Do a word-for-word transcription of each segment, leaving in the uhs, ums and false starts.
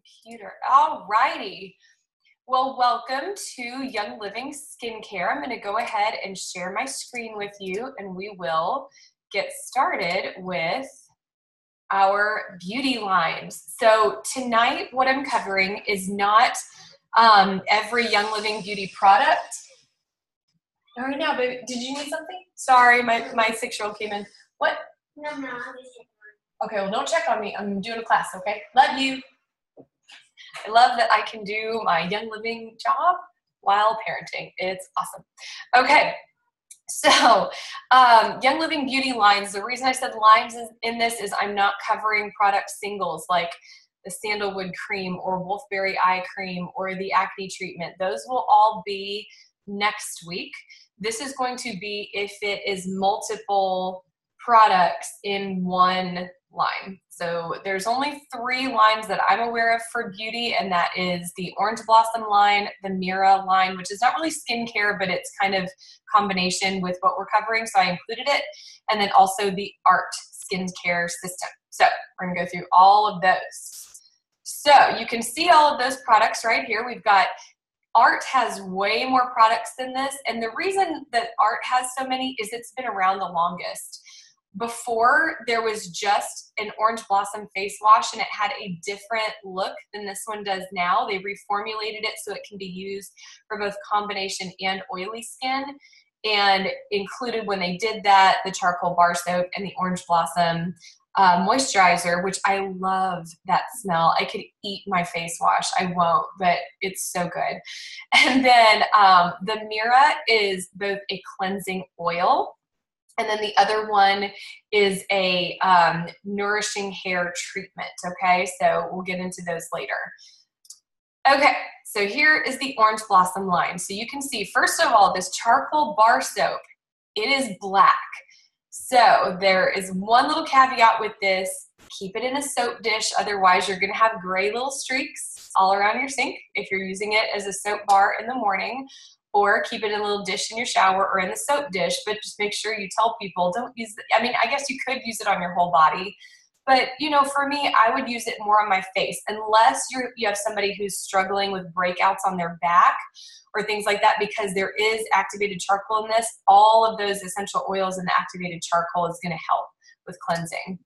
computer. All righty. Well, welcome to Young Living Skincare. I'm going to go ahead and share my screen with you, and we will get started with our beauty lines. So tonight what I'm covering is not um, every Young Living beauty product. All right now, baby, did you need something? Sorry, my, my six-year-old came in. What? No, no. Okay, well, don't check on me. I'm doing a class, okay? Love you. I love that I can do my Young Living job while parenting. It's awesome. Okay, so um, Young Living beauty lines. The reason I said lines in this is I'm not covering product singles like the Sandalwood Cream or Wolfberry Eye Cream or the acne treatment. Those will all be next week. This is going to be if it is multiple products in one line. So there's only three lines that I'm aware of for beauty, and that is the Orange Blossom line, the Mirah line, which is not really skincare, but it's kind of combination with what we're covering, so I included it, and then also the A R T skincare system. So we're going to go through all of those. So you can see all of those products right here. We've got A R T has way more products than this, and the reason that A R T has so many is it's been around the longest. Before, there was just an Orange Blossom face wash, and it had a different look than this one does now. They reformulated it so it can be used for both combination and oily skin, and included when they did that the charcoal bar soap and the Orange Blossom uh, moisturizer, which I love that smell. I could eat my face wash. I won't, but it's so good. And then um, the Mirah is both a cleansing oil, and then the other one is a um, nourishing hair treatment, okay? So we'll get into those later. Okay, so here is the Orange Blossom line. So you can see, first of all, this charcoal bar soap, it is black. So there is one little caveat with this. Keep it in a soap dish, otherwise you're gonna have gray little streaks all around your sink if you're using it as a soap bar in the morning, or keep it in a little dish in your shower or in the soap dish, but just make sure you tell people don't use it. I mean, I guess you could use it on your whole body, but you know, for me, I would use it more on my face, unless you're, you have somebody who's struggling with breakouts on their back or things like that, because there is activated charcoal in this. All of those essential oils and the activated charcoal is gonna help with cleansing.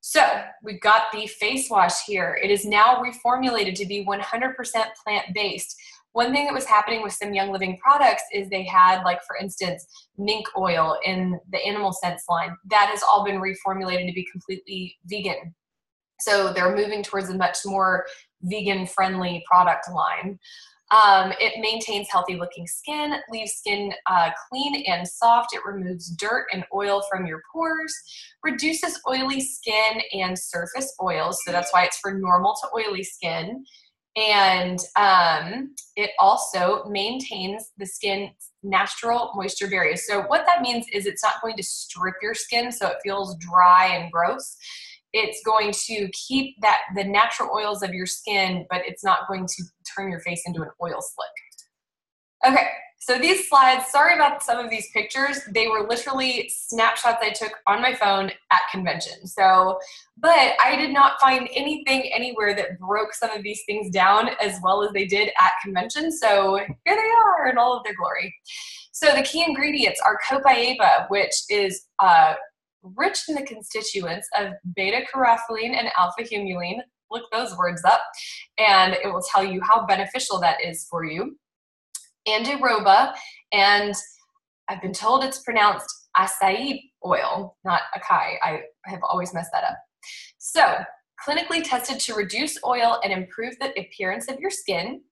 So we've got the face wash here. It is now reformulated to be one hundred percent plant-based. One thing that was happening with some Young Living products is they had, like, for instance, mink oil in the Animal Scents line. That has all been reformulated to be completely vegan. So they're moving towards a much more vegan-friendly product line. Um, it maintains healthy-looking skin, leaves skin uh, clean and soft. It removes dirt and oil from your pores, reduces oily skin and surface oils. So that's why it's for normal to oily skin. And um, it also maintains the skin's natural moisture barriers. So what that means is it's not going to strip your skin so it feels dry and gross. It's going to keep that the natural oils of your skin, but it's not going to turn your face into an oil slick. Okay, so these slides, sorry about some of these pictures. They were literally snapshots I took on my phone at convention. So, but I did not find anything anywhere that broke some of these things down as well as they did at convention. So here they are in all of their glory. So the key ingredients are copaiba, which is uh, rich in the constituents of beta-carotene and alpha-humulene. Look those words up, and it will tell you how beneficial that is for you. And jojoba, and I've been told it's pronounced acai oil, not acai. I have always messed that up. So, clinically tested to reduce oil and improve the appearance of your skin.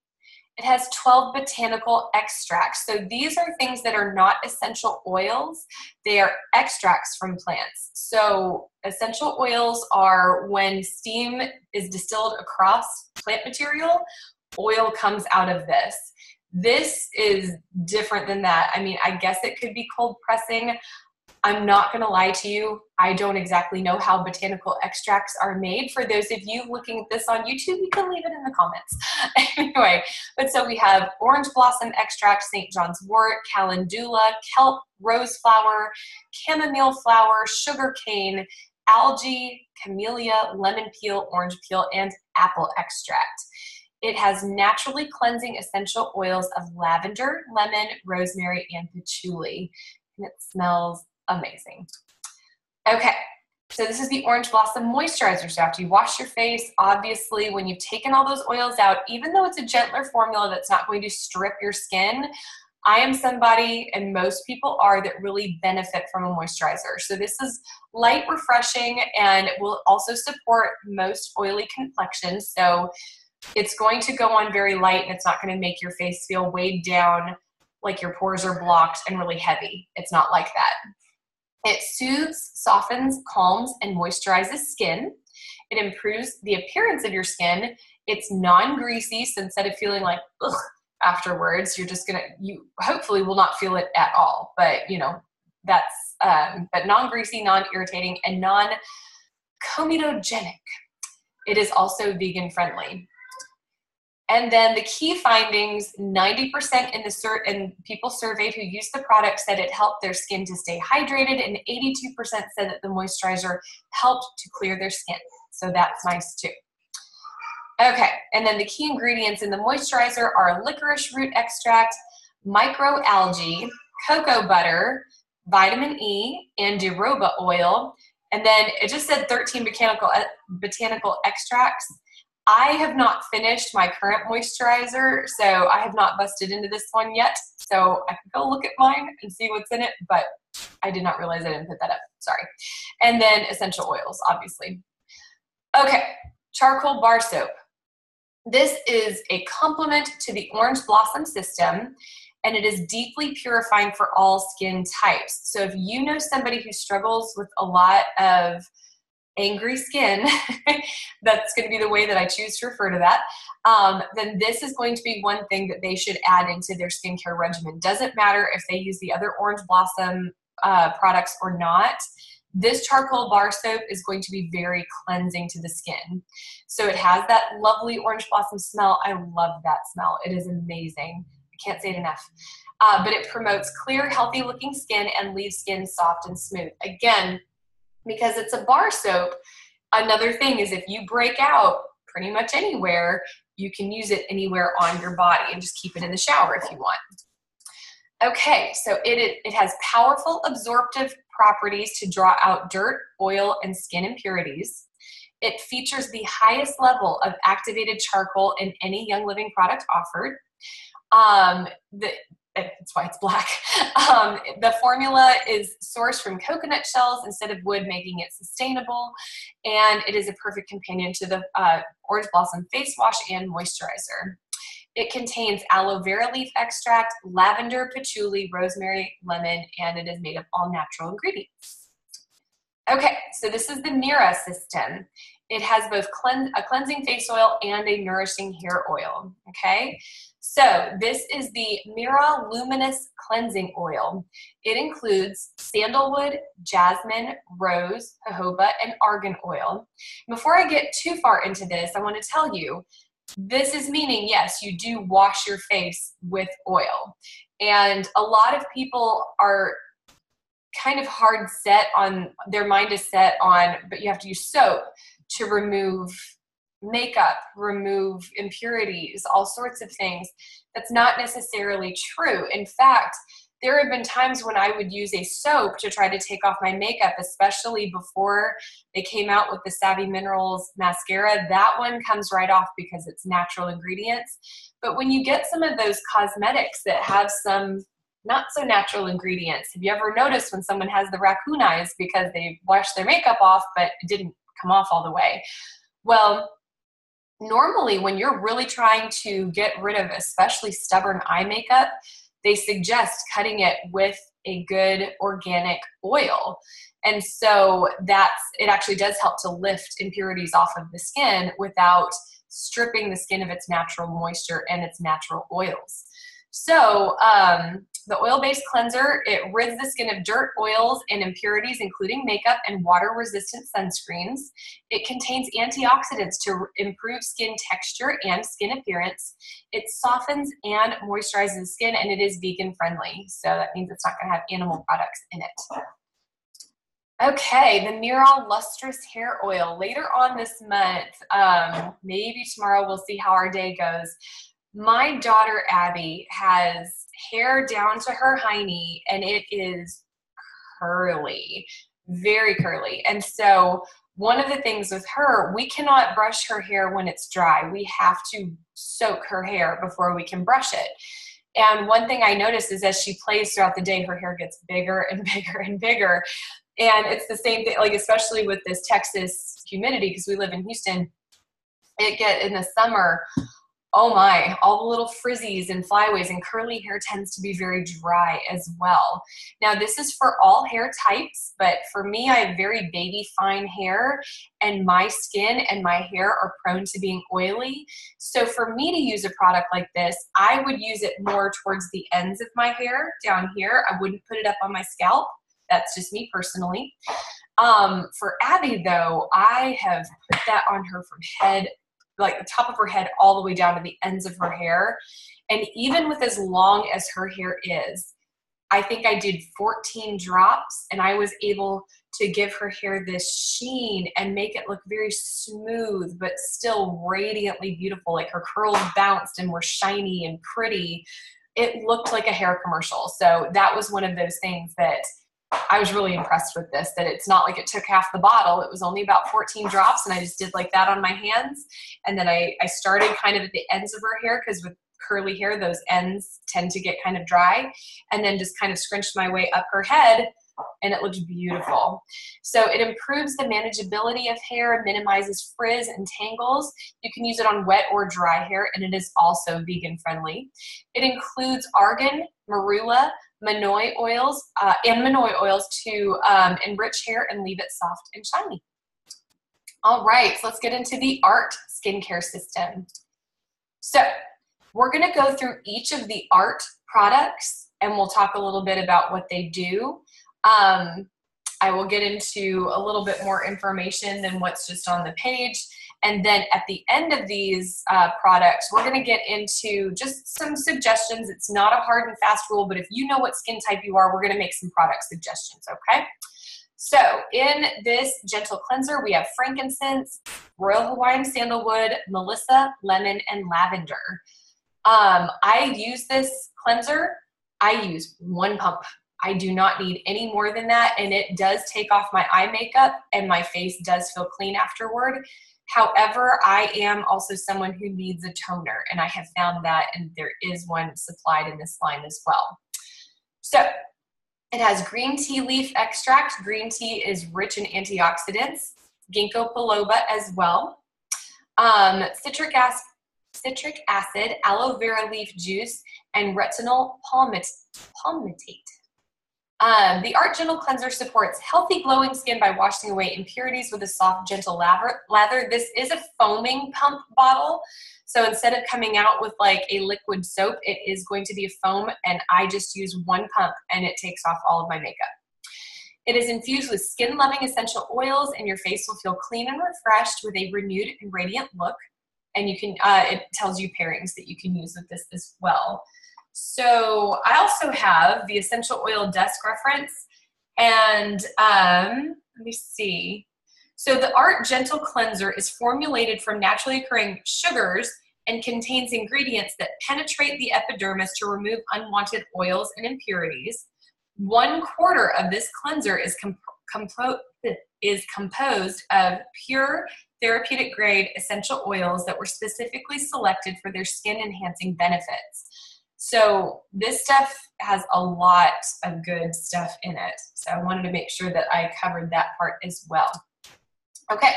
It has twelve botanical extracts. So these are things that are not essential oils. They are extracts from plants. So essential oils are when steam is distilled across plant material, oil comes out of this. This is different than that. I mean, I guess it could be cold pressing. I'm not going to lie to you. I don't exactly know how botanical extracts are made. For those of you looking at this on YouTube, you can leave it in the comments. Anyway, but so we have orange blossom extract, Saint John's wort, calendula, kelp, rose flower, chamomile flower, sugar cane, algae, camellia, lemon peel, orange peel, and apple extract. It has naturally cleansing essential oils of lavender, lemon, rosemary, and patchouli. And it smells amazing. Okay, so this is the Orange Blossom Moisturizer. So after you wash your face, obviously when you've taken all those oils out, even though it's a gentler formula that's not going to strip your skin, I am somebody, and most people are, that really benefit from a moisturizer. So this is light, refreshing, and will also support most oily complexions. So it's going to go on very light, and it's not going to make your face feel weighed down like your pores are blocked and really heavy. It's not like that. It soothes, softens, calms, and moisturizes skin. It improves the appearance of your skin. It's non-greasy, so instead of feeling like, ugh, afterwards, you're just gonna, you hopefully will not feel it at all, but you know, that's, um, but non-greasy, non-irritating, and non-comedogenic. It is also vegan friendly. And then the key findings, ninety percent in the sur in people surveyed who used the product said it helped their skin to stay hydrated, and eighty-two percent said that the moisturizer helped to clear their skin. So that's nice too. Okay, and then the key ingredients in the moisturizer are licorice root extract, microalgae, cocoa butter, vitamin E, and jojoba oil. And then it just said thirteen botanical, botanical extracts. I have not finished my current moisturizer, so I have not busted into this one yet. So I can go look at mine and see what's in it, but I did not realize I didn't put that up, sorry. And then essential oils, obviously. Okay, charcoal bar soap. This is a complement to the Orange Blossom system, and it is deeply purifying for all skin types. So if you know somebody who struggles with a lot of angry skin, that's going to be the way that I choose to refer to that, um, then this is going to be one thing that they should add into their skincare regimen. Doesn't matter if they use the other Orange Blossom uh, products or not. This charcoal bar soap is going to be very cleansing to the skin. So it has that lovely orange blossom smell. I love that smell. It is amazing. I can't say it enough. Uh, but it promotes clear, healthy looking skin and leaves skin soft and smooth. Again, because it's a bar soap, another thing is if you break out pretty much anywhere, you can use it anywhere on your body and just keep it in the shower if you want. Okay, so it, it, it has powerful absorptive properties to draw out dirt, oil, and skin impurities. It features the highest level of activated charcoal in any Young Living product offered. Um, the, that's why it's black. Um, the formula is sourced from coconut shells instead of wood, making it sustainable. And it is a perfect companion to the uh, Orange Blossom face wash and moisturizer. It contains aloe vera leaf extract, lavender, patchouli, rosemary, lemon, and it is made of all natural ingredients. Okay, so this is the Mirah system. It has both clean, a cleansing face oil and a nourishing hair oil, okay? So this is the Mirah Luminous Cleansing Oil. It includes sandalwood, jasmine, rose, jojoba, and argan oil. Before I get too far into this, I want to tell you, this is meaning, yes, you do wash your face with oil. And a lot of people are kind of hard set on, their mind is set on, but you have to use soap to remove makeup, remove impurities, all sorts of things. That's not necessarily true. In fact, there have been times when I would use a soap to try to take off my makeup, especially before they came out with the Savvy Minerals mascara. That one comes right off because it's natural ingredients. But when you get some of those cosmetics that have some not so natural ingredients, have you ever noticed when someone has the raccoon eyes because they washed their makeup off but it didn't come off all the way? Well, normally when you're really trying to get rid of especially stubborn eye makeup, they suggest cutting it with a good organic oil. And so that's, it actually does help to lift impurities off of the skin without stripping the skin of its natural moisture and its natural oils. So um, the oil-based cleanser, it rids the skin of dirt, oils, and impurities, including makeup and water-resistant sunscreens. It contains antioxidants to improve skin texture and skin appearance. It softens and moisturizes the skin, and it is vegan-friendly, so that means it's not going to have animal products in it. Okay, the Mirah Lustrous Hair Oil. Later on this month, um, maybe tomorrow, we'll see how our day goes. My daughter, Abby, has hair down to her hiney, and it is curly, very curly. And so one of the things with her, we cannot brush her hair when it's dry. We have to soak her hair before we can brush it. And one thing I noticed is as she plays throughout the day, her hair gets bigger and bigger and bigger. And it's the same thing, like especially with this Texas humidity, because we live in Houston, it get in the summer, oh my, all the little frizzies and flyaways, and curly hair tends to be very dry as well. Now this is for all hair types, but for me, I have very baby fine hair, and my skin and my hair are prone to being oily. So for me to use a product like this, I would use it more towards the ends of my hair down here. I wouldn't put it up on my scalp. That's just me personally. Um, for Abby though, I have put that on her from head, like the top of her head all the way down to the ends of her hair. And even with as long as her hair is, I think I did fourteen drops, and I was able to give her hair this sheen and make it look very smooth, but still radiantly beautiful. Like her curls bounced and were shiny and pretty. It looked like a hair commercial. So that was one of those things that I was really impressed with this, that it's not like it took half the bottle. It was only about fourteen drops, and I just did like that on my hands. And then I, I started kind of at the ends of her hair, because with curly hair, those ends tend to get kind of dry, and then just kind of scrunched my way up her head, and it looked beautiful. So it improves the manageability of hair, minimizes frizz and tangles. You can use it on wet or dry hair, and it is also vegan friendly. It includes argan, marula, Monoi oils, uh, and Monoi oils to um, enrich hair and leave it soft and shiny. All right, so let's get into the A R T skincare system. So we're gonna go through each of the A R T products, and we'll talk a little bit about what they do. Um, I will get into a little bit more information than what's just on the page. And then at the end of these uh, products, we're gonna get into just some suggestions. It's not a hard and fast rule, but if you know what skin type you are, we're gonna make some product suggestions, okay? So in this gentle cleanser, we have frankincense, royal Hawaiian sandalwood, Melissa, lemon, and lavender. Um, I use this cleanser, I use one pump. I do not need any more than that, and it does take off my eye makeup, and my face does feel clean afterward. However, I am also someone who needs a toner, and I have found that, and there is one supplied in this line as well. So it has green tea leaf extract. Green tea is rich in antioxidants, ginkgo biloba as well, um, citric acid, citric acid, aloe vera leaf juice, and retinol palmitate. Um, the A R T Gentle Cleanser supports healthy, glowing skin by washing away impurities with a soft, gentle lather. lather. This is a foaming pump bottle, so instead of coming out with like a liquid soap, it is going to be a foam, and I just use one pump, and it takes off all of my makeup. It is infused with skin-loving essential oils, and your face will feel clean and refreshed with a renewed and radiant look, and you can, uh, it tells you pairings that you can use with this as well. So I also have the essential oil desk reference, and um, let me see. So the A R T Gentle Cleanser is formulated from naturally occurring sugars and contains ingredients that penetrate the epidermis to remove unwanted oils and impurities. One quarter of this cleanser is, comp compo is composed of pure therapeutic grade essential oils that were specifically selected for their skin enhancing benefits. So this stuff has a lot of good stuff in it. So I wanted to make sure that I covered that part as well. Okay,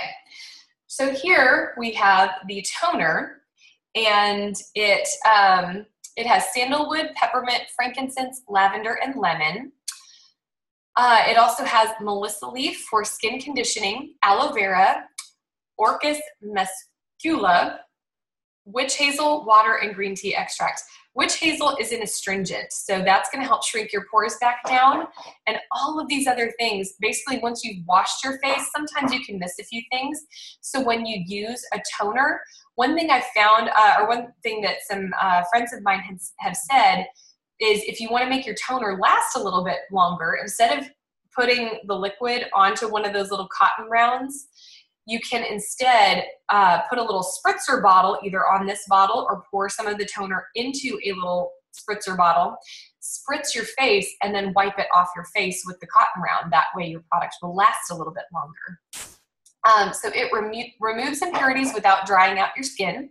so here we have the toner, and it, um, it has sandalwood, peppermint, frankincense, lavender, and lemon. Uh, it also has Melissa leaf for skin conditioning, aloe vera, orchis muscula, witch hazel, water, and green tea extract. Witch hazel is an astringent, so that's gonna help shrink your pores back down, and all of these other things. Basically, once you've washed your face, sometimes you can miss a few things. So when you use a toner, one thing I found, uh, or one thing that some uh, friends of mine have, have said, is if you wanna make your toner last a little bit longer, instead of putting the liquid onto one of those little cotton rounds, you can instead uh, put a little spritzer bottle either on this bottle or pour some of the toner into a little spritzer bottle, spritz your face, and then wipe it off your face with the cotton round. That way your product will last a little bit longer. Um, so it remo- removes impurities without drying out your skin.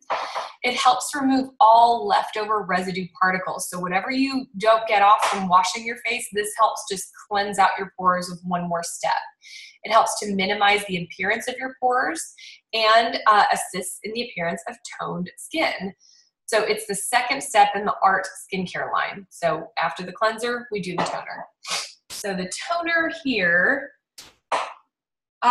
It helps remove all leftover residue particles. So whatever you don't get off from washing your face, this helps just cleanse out your pores with one more step. It helps to minimize the appearance of your pores and uh, assists in the appearance of toned skin. So it's the second step in the A R T skincare line. So after the cleanser, we do the toner. So the toner here,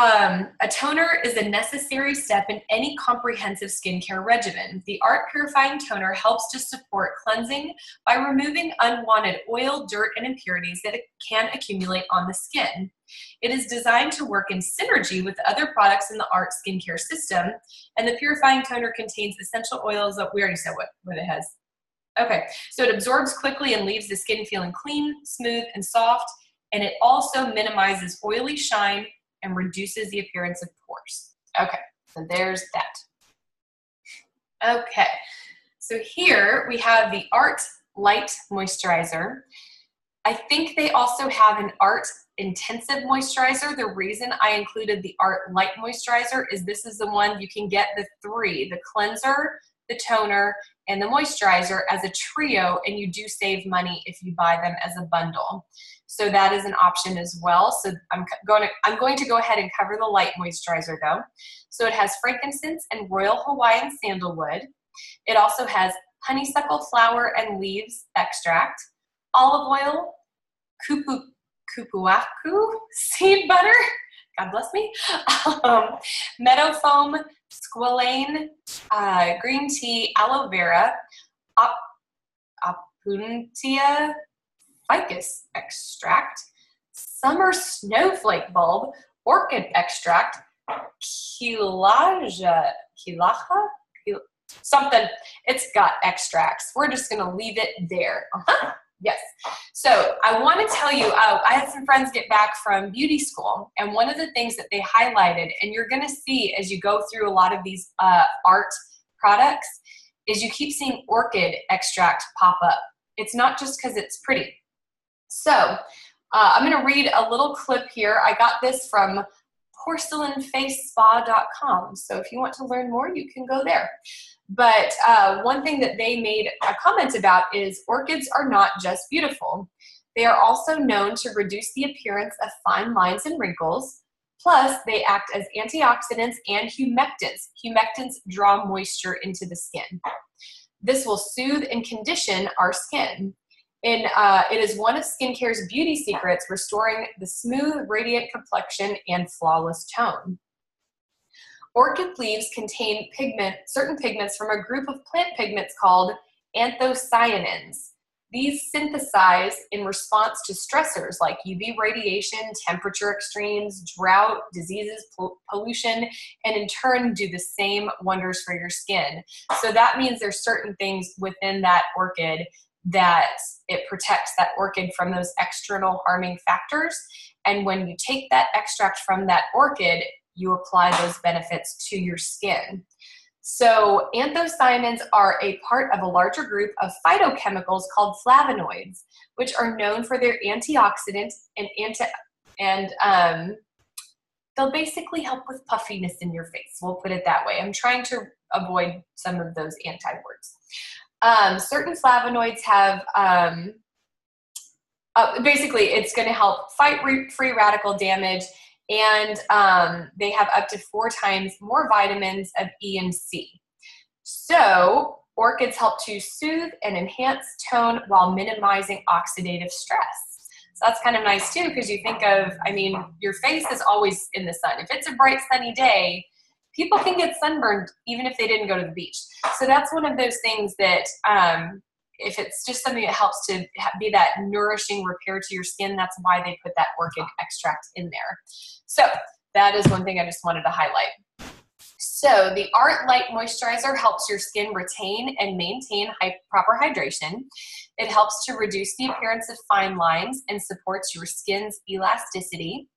Um, a toner is a necessary step in any comprehensive skincare regimen. The A R T Purifying Toner helps to support cleansing by removing unwanted oil, dirt, and impurities that can accumulate on the skin. It is designed to work in synergy with other products in the A R T skincare system, and the Purifying Toner contains essential oils that we already said what, what it has. Okay, so it absorbs quickly and leaves the skin feeling clean, smooth, and soft, and it also minimizes oily shine and reduces the appearance of pores. Okay, so there's that. Okay, so here we have the A R T Light Moisturizer. I think they also have an A R T Intensive Moisturizer. The reason I included the A R T Light Moisturizer is this is the one you can get the three, the cleanser, the toner, and the moisturizer as a trio, and you do save money if you buy them as a bundle. So that is an option as well. So I'm going to, I'm going to go ahead and cover the light moisturizer though. So it has frankincense and royal Hawaiian sandalwood. It also has honeysuckle flower and leaves extract, olive oil, kupu, kupuaku seed butter, God bless me, um, meadow foam, squalane, uh, green tea, aloe vera, op, opuntia, ficus extract, summer snowflake bulb, orchid extract, kilaja, kilaja, kil, something. It's got extracts. We're just going to leave it there. Uh-huh. Yes. So I want to tell you, uh, I had some friends get back from beauty school, and one of the things that they highlighted, and you're going to see as you go through a lot of these uh, A R T products, is you keep seeing orchid extract pop up. It's not just because it's pretty. So uh, I'm going to read a little clip here. I got this from porcelain face spa dot com. So if you want to learn more, you can go there. But uh, one thing that they made a comment about is orchids are not just beautiful. They are also known to reduce the appearance of fine lines and wrinkles. Plus, they act as antioxidants and humectants. Humectants draw moisture into the skin. This will soothe and condition our skin. And uh, it is one of skincare's beauty secrets, restoring the smooth, radiant complexion and flawless tone. Orchid leaves contain pigment, certain pigments from a group of plant pigments called anthocyanins. These synthesize in response to stressors like U V radiation, temperature extremes, drought, diseases, pollution, and in turn do the same wonders for your skin. So that means there's certain things within that orchid that it protects that orchid from those external harming factors. And when you take that extract from that orchid, you apply those benefits to your skin. So anthocyanins are a part of a larger group of phytochemicals called flavonoids, which are known for their antioxidant and anti and um, they'll basically help with puffiness in your face. We'll put it that way. I'm trying to avoid some of those anti-words. Um, certain flavonoids have um, uh, basically it's going to help fight free radical damage. And um, they have up to four times more vitamins of E and C. So orchids help to soothe and enhance tone while minimizing oxidative stress. So that's kind of nice too, because you think of, I mean, your face is always in the sun. If it's a bright sunny day, people can get sunburned even if they didn't go to the beach. So that's one of those things that um, if it's just something that helps to be that nourishing repair to your skin, that's why they put that orchid extract in there. So that is one thing I just wanted to highlight. So the A R T Light Moisturizer helps your skin retain and maintain high, proper hydration. It helps to reduce the appearance of fine lines and supports your skin's elasticity.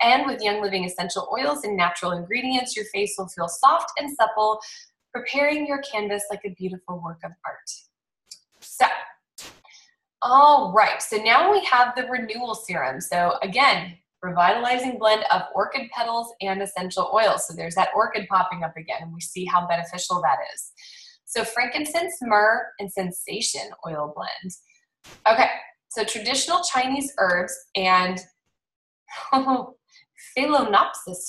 And with Young Living essential oils and natural ingredients, your face will feel soft and supple, preparing your canvas like a beautiful work of art. So, all right, so now we have the Renewal Serum. So again, revitalizing blend of orchid petals and essential oils. So there's that orchid popping up again, and we see how beneficial that is. So frankincense, myrrh, and sensation oil blend. Okay, so traditional Chinese herbs and phalaenopsis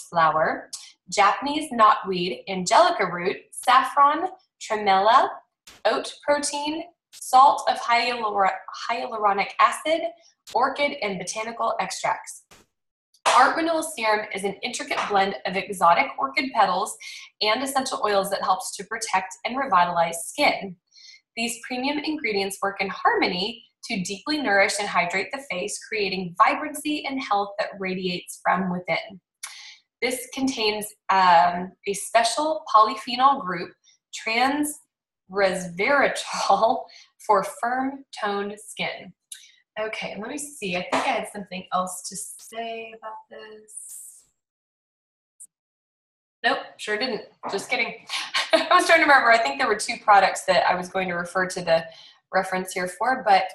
flower, Japanese knotweed, angelica root, saffron, tremella, oat protein, salt of hyaluronic acid, orchid, and botanical extracts. A R T Renewal Serum is an intricate blend of exotic orchid petals and essential oils that helps to protect and revitalize skin. These premium ingredients work in harmony to deeply nourish and hydrate the face, creating vibrancy and health that radiates from within. This contains um, a special polyphenol group, trans resveratrol, for firm toned skin. Okay, let me see. I think I had something else to say about this. Nope, sure didn't. Just kidding. I was trying to remember. I think there were two products that I was going to refer to the reference here for, but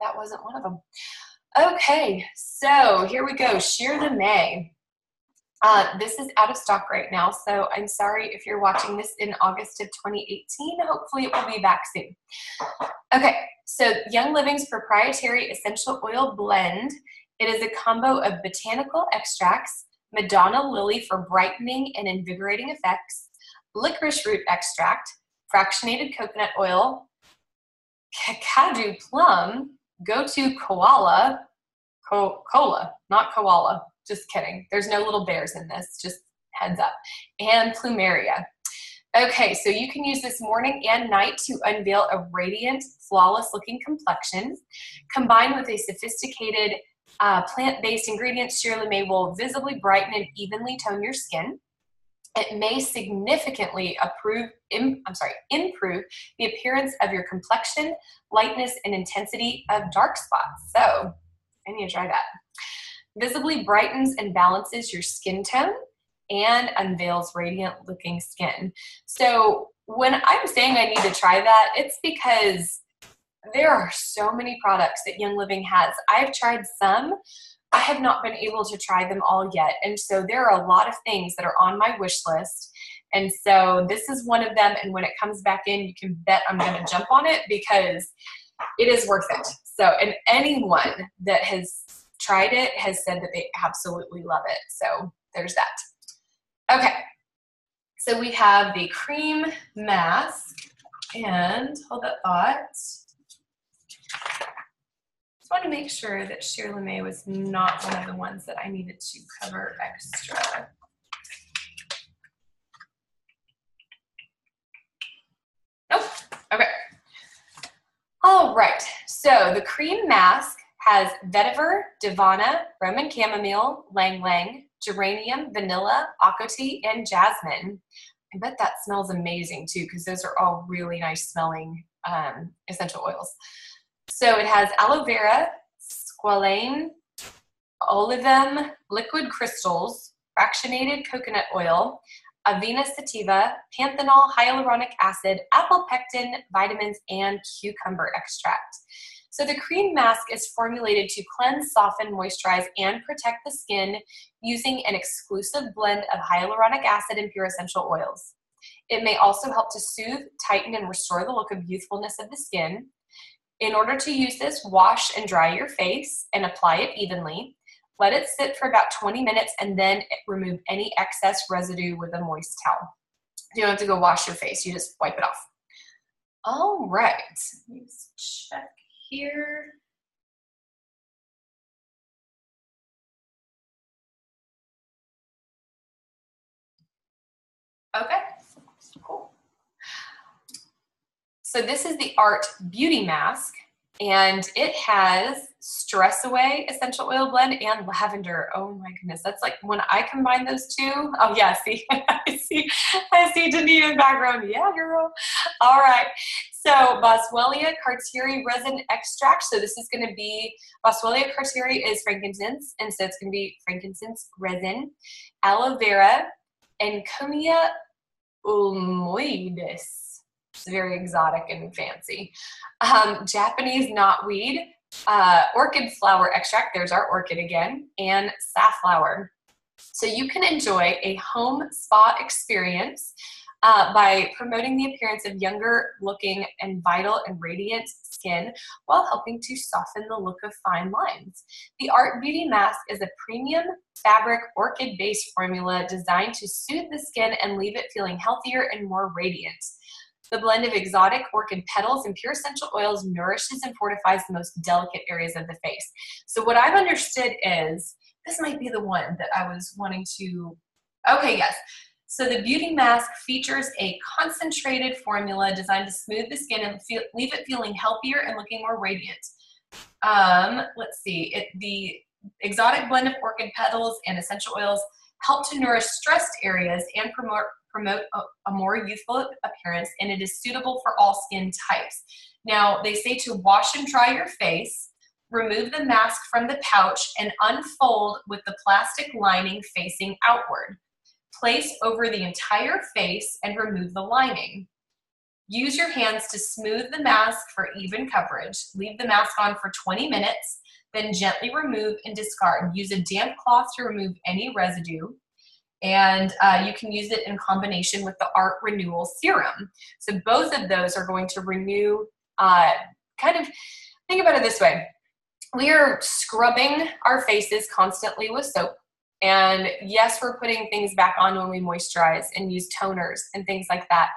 that wasn't one of them. Okay, so here we go. Sheerly May. Uh, this is out of stock right now, so I'm sorry if you're watching this in August of twenty eighteen. Hopefully it will be back soon. Okay, so Young Living's proprietary essential oil blend. It is a combo of botanical extracts, Madonna lily for brightening and invigorating effects, licorice root extract, fractionated coconut oil, Kakadu plum, go-to koala, co cola, not koala. Just kidding. There's no little bears in this, just heads up. And plumeria. Okay, so you can use this morning and night to unveil a radiant, flawless-looking complexion. Combined with a sophisticated uh, plant-based ingredient, Sheerly May will visibly brighten and evenly tone your skin. It may significantly improve, im, I'm sorry, improve the appearance of your complexion, lightness, and intensity of dark spots. So I need to try that. Visibly brightens and balances your skin tone and unveils radiant looking skin. So when I'm saying I need to try that, it's because there are so many products that Young Living has. I've tried some. I have not been able to try them all yet. And so there are a lot of things that are on my wish list. And so this is one of them. And when it comes back in, you can bet I'm going to jump on it because it is worth it. So, and anyone that has tried it has said that they absolutely love it. So there's that. Okay. So we have the cream mask, and hold that thought. Just want to make sure that Sheerly May was not one of the ones that I needed to cover extra. Nope. Okay. All right. So the cream mask has vetiver, Davana, Roman chamomile, lang lang, geranium, vanilla, akoti, and jasmine. I bet that smells amazing too, because those are all really nice smelling um, essential oils. So it has aloe vera, squalane, olivum, liquid crystals, fractionated coconut oil, avena sativa, panthenol, hyaluronic acid, apple pectin, vitamins, and cucumber extract. So the cream mask is formulated to cleanse, soften, moisturize, and protect the skin using an exclusive blend of hyaluronic acid and pure essential oils. It may also help to soothe, tighten, and restore the look of youthfulness of the skin. In order to use this, wash and dry your face and apply it evenly. Let it sit for about twenty minutes and then remove any excess residue with a moist towel. You don't have to go wash your face. You just wipe it off. All right. Let me just check here. Okay, cool. So this is the A R T Beauty Mask. And it has stress away essential oil blend and lavender. Oh my goodness. That's like when I combine those two. Oh yeah. See, I see, I see Danita in the background. Yeah, girl. All right. So Boswellia Carteri resin extract. So this is going to be Boswellia Carteri is frankincense. And so it's going to be frankincense resin, aloe vera, and Encomium ulmoides. It's very exotic and fancy. Um, Japanese knotweed, uh, orchid flower extract, there's our orchid again, and safflower. So you can enjoy a home spa experience uh, by promoting the appearance of younger looking and vital and radiant skin while helping to soften the look of fine lines. The A R T Beauty Mask is a premium fabric orchid-based formula designed to soothe the skin and leave it feeling healthier and more radiant. The blend of exotic orchid petals and pure essential oils nourishes and fortifies the most delicate areas of the face. So what I've understood is, this might be the one that I was wanting to, okay, yes. So the beauty mask features a concentrated formula designed to smooth the skin and feel, leave it feeling healthier and looking more radiant. Um, let's see, it, the exotic blend of orchid petals and essential oils help to nourish stressed areas and promote promote a more youthful appearance, and it is suitable for all skin types. Now, they say to wash and dry your face, remove the mask from the pouch, and unfold with the plastic lining facing outward. Place over the entire face and remove the lining. Use your hands to smooth the mask for even coverage. Leave the mask on for twenty minutes, then gently remove and discard. Use a damp cloth to remove any residue. And uh, you can use it in combination with the A R T Renewal Serum. So both of those are going to renew, uh, kind of, think about it this way. We are scrubbing our faces constantly with soap. And yes, we're putting things back on when we moisturize and use toners and things like that.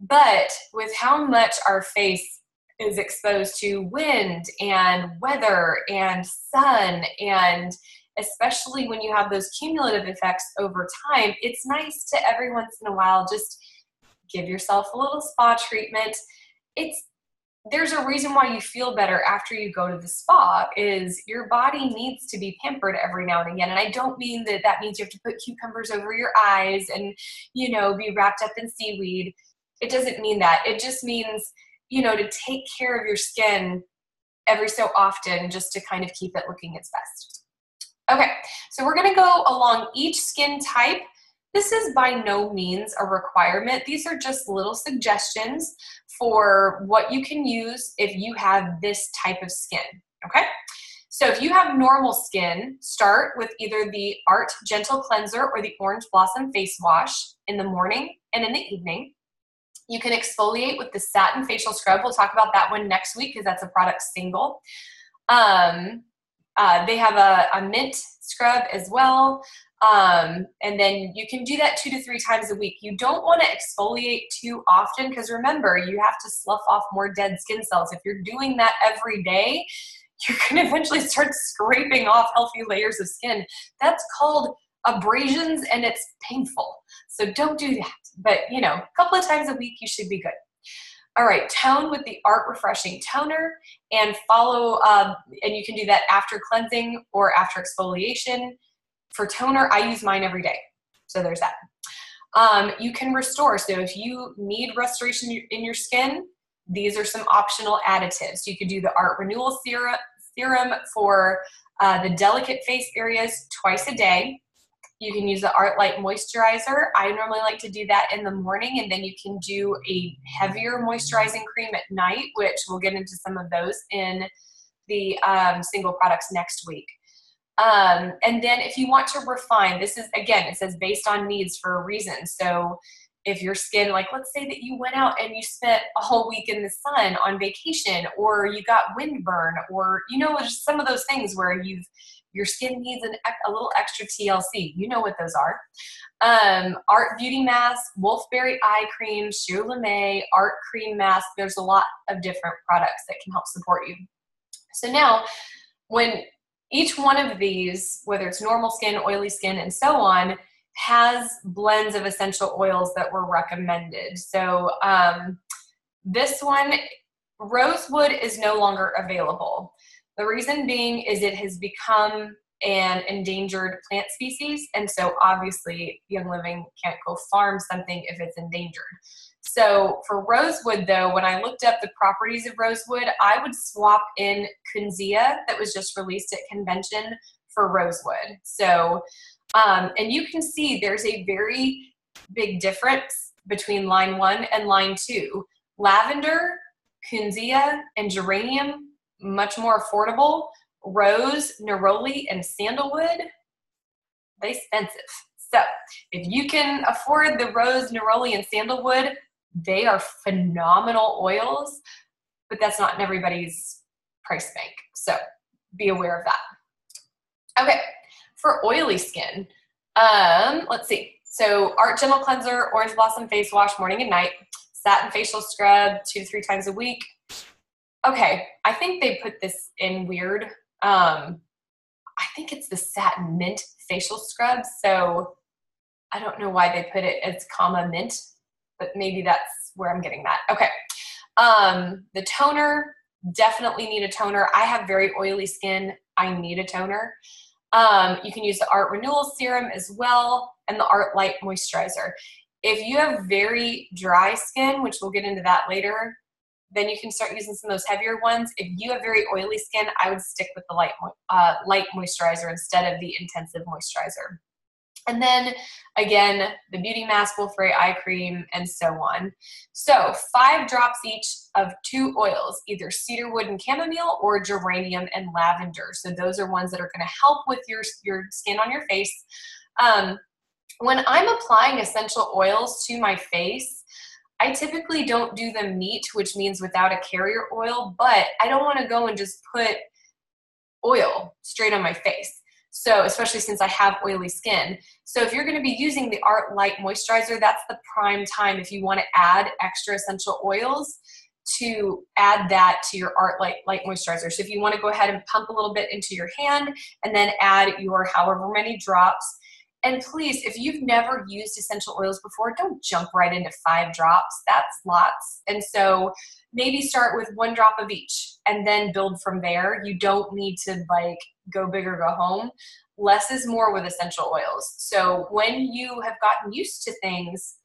But with how much our face is exposed to wind and weather and sun, and especially when you have those cumulative effects over time, it's nice to every once in a while just give yourself a little spa treatment. It's, there's a reason why you feel better after you go to the spa, is your body needs to be pampered every now and again. And I don't mean that that means you have to put cucumbers over your eyes and, you know, be wrapped up in seaweed. It doesn't mean that. It just means, you know, to take care of your skin every so often just to kind of keep it looking its best. Okay, so we're gonna go along each skin type. This is by no means a requirement. These are just little suggestions for what you can use if you have this type of skin, okay? So if you have normal skin, start with either the A R T Gentle Cleanser or the Orange Blossom Face Wash in the morning and in the evening. You can exfoliate with the Satin Facial Scrub. We'll talk about that one next week because that's a product single. Um, Uh, they have a, a mint scrub as well, um, and then you can do that two to three times a week. You don't want to exfoliate too often because remember, you have to slough off more dead skin cells. If you're doing that every day, you can eventually start scraping off healthy layers of skin. That's called abrasions and it's painful. So don't do that. But, you know, a couple of times a week, you should be good. All right, tone with the A R T Refreshing Toner and follow, um, and you can do that after cleansing or after exfoliation. For toner, I use mine every day, so there's that. Um, you can restore, so if you need restoration in your skin, these are some optional additives. You could do the A R T Renewal Serum, serum for uh, the delicate face areas twice a day. You can use the A R T Light Moisturizer. I normally like to do that in the morning, and then you can do a heavier moisturizing cream at night, which we'll get into some of those in the um, single products next week. Um, and then if you want to refine, this is, again, it says based on needs for a reason. So if your skin, like let's say that you went out and you spent a whole week in the sun on vacation, or you got windburn, or, you know, just some of those things where you've, your skin needs an, a little extra T L C. You know what those are. Um, A R T Beauty Mask, Wolfberry Eye Cream, Sheerly May, A R T Cream Mask. There's a lot of different products that can help support you. So now, when each one of these, whether it's normal skin, oily skin, and so on, has blends of essential oils that were recommended. So um, this one Rosewood is no longer available. The reason being is it has become an endangered plant species, and so obviously Young Living can't go farm something if it's endangered. So for rosewood though, when I looked up the properties of rosewood, I would swap in Kunzea that was just released at convention for rosewood. So, um, and you can see there's a very big difference between line one and line two. Lavender, Kunzea, and geranium, much more affordable. Rose, neroli, and sandalwood, they expensive. So if you can afford the rose, neroli, and sandalwood, they are phenomenal oils, but that's not in everybody's price bank. So be aware of that. Okay, for oily skin, um, let's see. So A R T Gentle Cleanser, Orange Blossom Face Wash, morning and night. Satin Facial Scrub, two to three times a week. Okay, I think they put this in weird. Um, I think it's the Satin Mint Facial Scrub, so I don't know why they put it as comma mint, but maybe that's where I'm getting that. Okay, um, the toner, definitely need a toner. I have very oily skin. I need a toner. Um, you can use the A R T Renewal Serum as well, and the A R T Light Moisturizer. If you have very dry skin, which we'll get into that later, then you can start using some of those heavier ones. If you have very oily skin, I would stick with the light, uh, light moisturizer instead of the intensive moisturizer. And then again, the beauty mask, Wolfberry Eye Cream, and so on. So five drops each of two oils, either cedarwood and chamomile or geranium and lavender. So those are ones that are gonna help with your, your skin on your face. Um, when I'm applying essential oils to my face, I typically don't do them neat, which means without a carrier oil, but I don't want to go and just put oil straight on my face. So especially since I have oily skin. So if you're going to be using the A R T Light Moisturizer, that's the prime time if you want to add extra essential oils to add that to your A R T Light, Light Moisturizer. So if you want to go ahead and pump a little bit into your hand and then add your however many drops. And please, if you've never used essential oils before, don't jump right into five drops. That's lots. And so maybe start with one drop of each and then build from there. You don't need to like go big or go home. Less is more with essential oils. So when you have gotten used to things,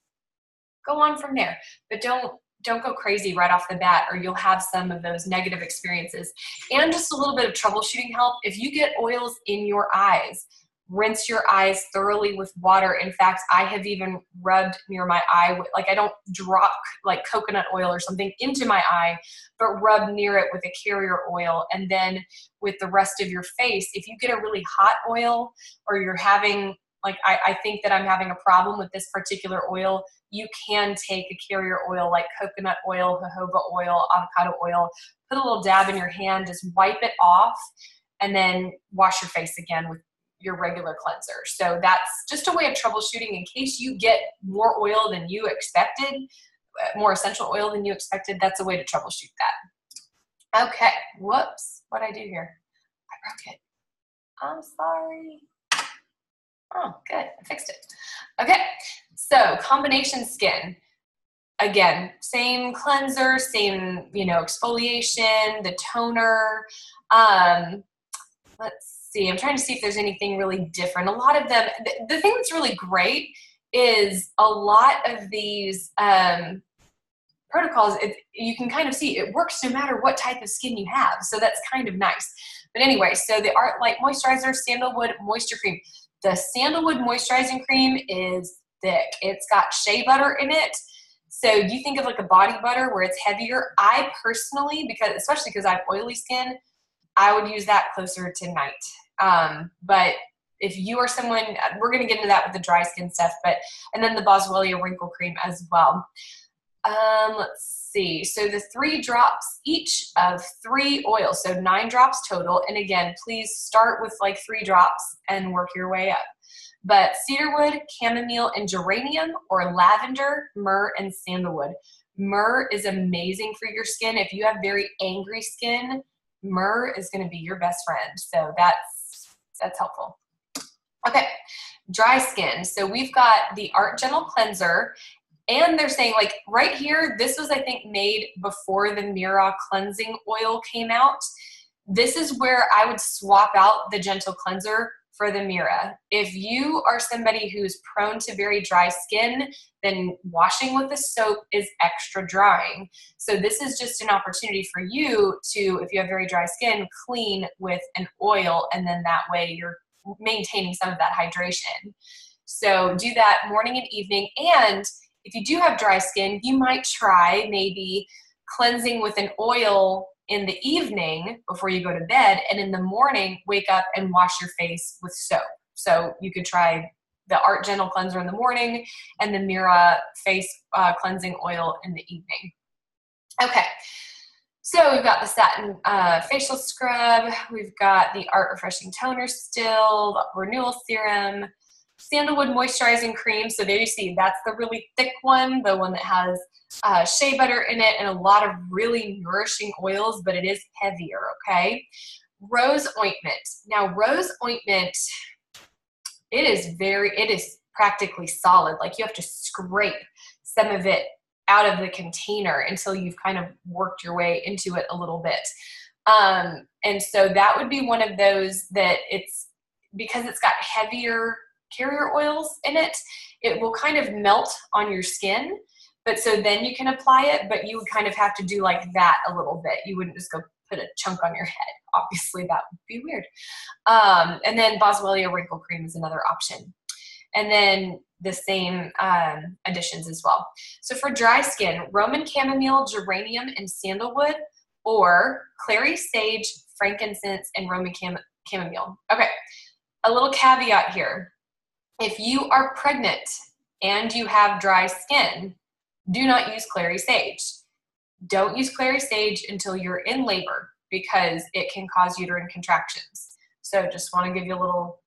go on from there. But don't don't go crazy right off the bat, or you'll have some of those negative experiences. And just a little bit of troubleshooting help. If you get oils in your eyes, rinse your eyes thoroughly with water. In fact, I have even rubbed near my eye with, like I don't drop like coconut oil or something into my eye, but rub near it with a carrier oil. And then with the rest of your face, if you get a really hot oil or you're having, like I, I think that I'm having a problem with this particular oil, you can take a carrier oil like coconut oil, jojoba oil, avocado oil, put a little dab in your hand, just wipe it off, and then wash your face again with your regular cleanser. So that's just a way of troubleshooting in case you get more oil than you expected, more essential oil than you expected. That's a way to troubleshoot that. Okay. Whoops. What'd I do here? I broke it. I'm sorry. Oh, good. I fixed it. Okay. So combination skin. Again, same cleanser, same, you know, exfoliation, the toner. Um, let's see, I'm trying to see if there's anything really different. A lot of them, the, the thing that's really great is a lot of these um, protocols, it, you can kind of see it works no matter what type of skin you have. So that's kind of nice. But anyway, so the A R T Light Moisturizer, Sandalwood Moisture Cream. The Sandalwood Moisturizing Cream is thick. It's got shea butter in it. So you think of like a body butter where it's heavier. I personally, because especially because I have oily skin, I would use that closer to night. Um, but if you are someone, we're going to get into that with the dry skin stuff, but, and then the Boswellia Wrinkle Cream as well. Um, let's see. So the three drops each of three oils, so nine drops total. And again, please start with like three drops and work your way up. But cedarwood, chamomile, and geranium, or lavender, myrrh, and sandalwood. Myrrh is amazing for your skin. If you have very angry skin, myrrh is going to be your best friend. So that's, that's helpful. Okay. Dry skin. So we've got the A R T Gentle Cleanser And they're saying, like, right here, this was, I think, made before the Mirah cleansing oil came out. This is where I would swap out the gentle cleanser for the Mirah. If you are somebody who's prone to very dry skin, then washing with the soap is extra drying. So this is just an opportunity for you to, if you have very dry skin, clean with an oil, and then that way you're maintaining some of that hydration. So do that morning and evening. And if you do have dry skin, you might try maybe cleansing with an oil in the evening before you go to bed, and in the morning, wake up and wash your face with soap. So you could try the A R T Gentle Cleanser in the morning and the Mirah Face uh, Cleansing Oil in the evening. Okay, so we've got the Satin uh, Facial Scrub, we've got the A R T Refreshing Toner still, the Renewal Serum, Sandalwood Moisturizing Cream. So there you see, that's the really thick one, the one that has uh, shea butter in it and a lot of really nourishing oils, but it is heavier, okay? Rose ointment. Now, rose ointment, it is very, it is practically solid. Like, you have to scrape some of it out of the container until you've kind of worked your way into it a little bit. Um, and so that would be one of those that it's, because it's got heavier carrier oils in it, it will kind of melt on your skin, but so then you can apply it, but you would kind of have to do like that a little bit. You wouldn't just go put a chunk on your head. Obviously, that would be weird. Um, and then Boswellia Wrinkle Cream is another option. And then the same um, additions as well. So for dry skin, Roman chamomile, geranium, and sandalwood, or clary sage, frankincense, and Roman cham chamomile. Okay, a little caveat here. If you are pregnant and you have dry skin, do not use clary sage. Don't use clary sage until you're in labor, because it can cause uterine contractions. So just want to give you a little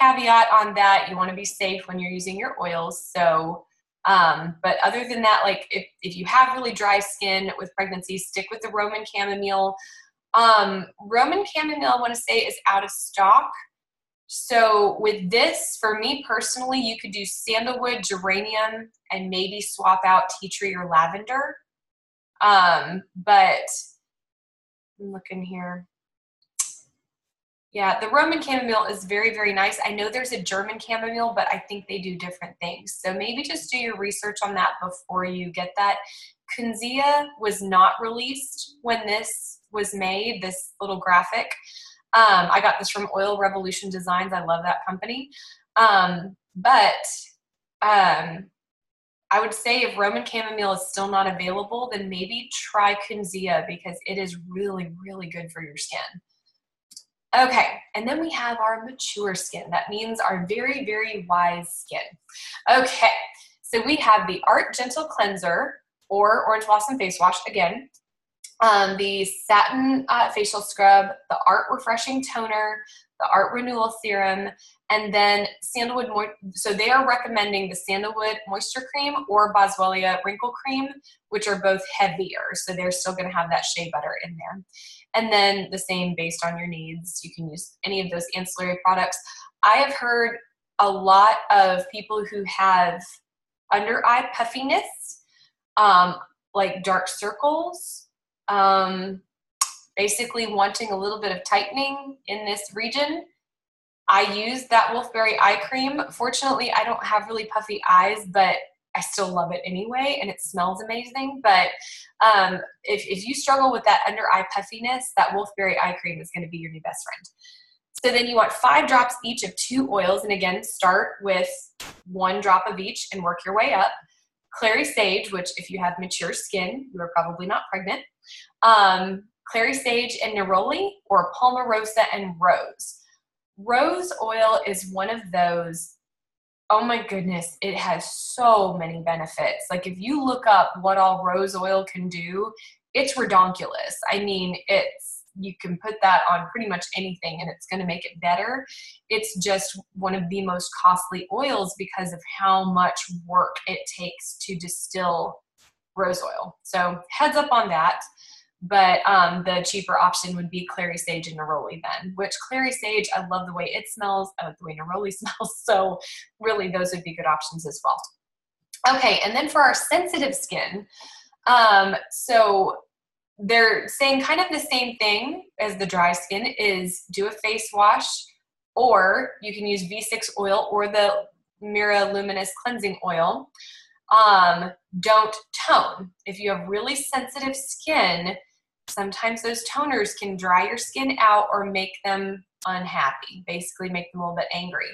caveat on that. You want to be safe when you're using your oils. So, um, but other than that, like if, if you have really dry skin with pregnancy, stick with the Roman chamomile. Um, Roman chamomile, I want to say, is out of stock. So with this, for me personally, you could do sandalwood, geranium, and maybe swap out tea tree or lavender. Um, but I'm looking here. Yeah, the Roman chamomile is very, very nice. I know there's a German chamomile, but I think they do different things. So maybe just do your research on that before you get that. Kunzea was not released when this was made, this little graphic. Um, I got this from Oil Revolution Designs. I love that company. Um, but um, I would say if Roman chamomile is still not available, then maybe try Kunzea, because it is really, really good for your skin. Okay, and then we have our mature skin. That means our very, very wise skin. Okay, so we have the A R T Gentle Cleanser or Orange Blossom Face Wash again. Um, the Satin uh, Facial Scrub, the A R T Refreshing Toner, the A R T Renewal Serum, and then Sandalwood Mo so they are recommending the Sandalwood Moisture Cream or Boswellia Wrinkle Cream, which are both heavier, so they're still going to have that shea butter in there. And then the same based on your needs. You can use any of those ancillary products. I have heard a lot of people who have under-eye puffiness, um, like dark circles, Um, basically wanting a little bit of tightening in this region. I use that Wolfberry Eye Cream. Fortunately, I don't have really puffy eyes, but I still love it anyway, and it smells amazing. But um, if, if you struggle with that under eye puffiness, that Wolfberry Eye Cream is going to be your new best friend. So then you want five drops each of two oils, and again, start with one drop of each and work your way up. Clary sage, which if you have mature skin, you are probably not pregnant. Um, clary sage and neroli, or palmarosa and rose. Rose oil is one of those, oh my goodness, it has so many benefits. Like, if you look up what all rose oil can do, it's redonkulous. I mean, it's, you can put that on pretty much anything and it's going to make it better. It's just one of the most costly oils because of how much work it takes to distill rose oil. So heads up on that. But um, the cheaper option would be clary sage and neroli then, which clary sage, I love the way it smells. I love the way neroli smells. So really, those would be good options as well. Okay, and then for our sensitive skin, um, so they're saying kind of the same thing as the dry skin is do a face wash, or you can use V six oil or the Mirah Luminous Cleansing Oil. Um, don't tone. If you have really sensitive skin, sometimes those toners can dry your skin out or make them unhappy, basically make them a little bit angry.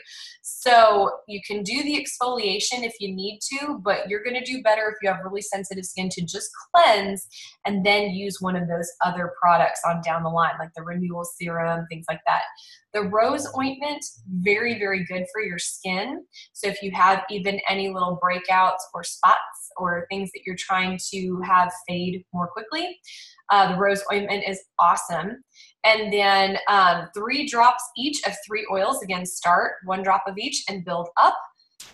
So you can do the exfoliation if you need to, but you're going to do better if you have really sensitive skin to just cleanse and then use one of those other products on down the line, like the renewal serum, things like that. The rose ointment, very, very good for your skin. So if you have even any little breakouts or spots or things that you're trying to have fade more quickly, uh, the rose ointment is awesome. And then um, three drops each of three oils. Again, start one drop of each and build up.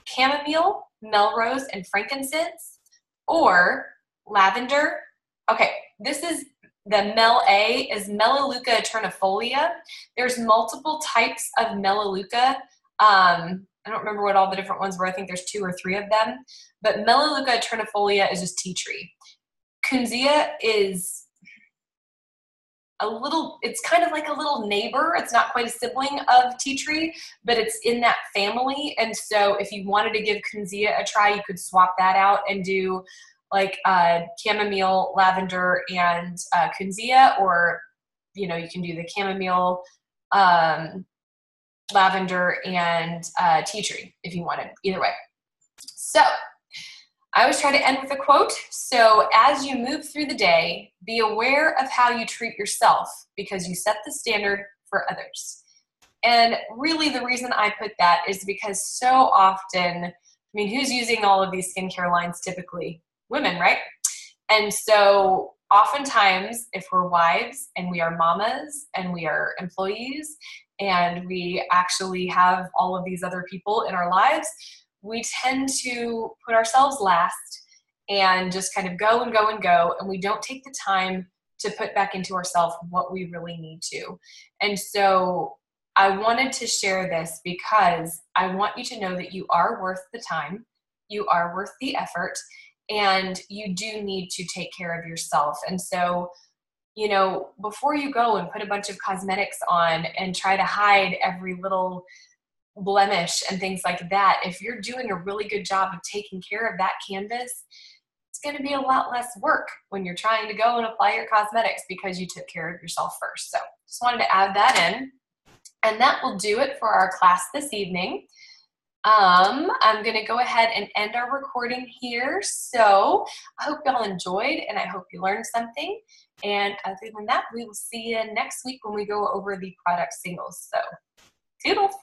Chamomile, melrose, and frankincense, or lavender. Okay, this is the Mel A is Melaleuca alternifolia. There's multiple types of Melaleuca. Um, I don't remember what all the different ones were. I think there's two or three of them. But Melaleuca alternifolia is just tea tree. Kunzea is a little, it's kind of like a little neighbor. It's not quite a sibling of tea tree, but it's in that family. And so if you wanted to give Kunzea a try, you could swap that out and do like uh, chamomile, lavender, and uh, Kunzea, or, you know, you can do the chamomile, um, lavender, and uh, tea tree if you wanted, either way. So I always try to end with a quote. So as you move through the day, be aware of how you treat yourself because you set the standard for others. And really the reason I put that is because so often, I mean, who's using all of these skincare lines typically? Women, right? And so oftentimes if we're wives and we are mamas and we are employees and we actually have all of these other people in our lives, we tend to put ourselves last and just kind of go and go and go, and we don't take the time to put back into ourselves what we really need to. And so I wanted to share this because I want you to know that you are worth the time, you are worth the effort, and you do need to take care of yourself. And so, you know, before you go and put a bunch of cosmetics on and try to hide every little blemish and things like that, if you're doing a really good job of taking care of that canvas, it's going to be a lot less work when you're trying to go and apply your cosmetics because you took care of yourself first. So just wanted to add that in, and that will do it for our class this evening. Um, I'm going to go ahead and end our recording here. So I hope y'all enjoyed and I hope you learned something. And other than that, we will see you next week when we go over the product singles. So toodles.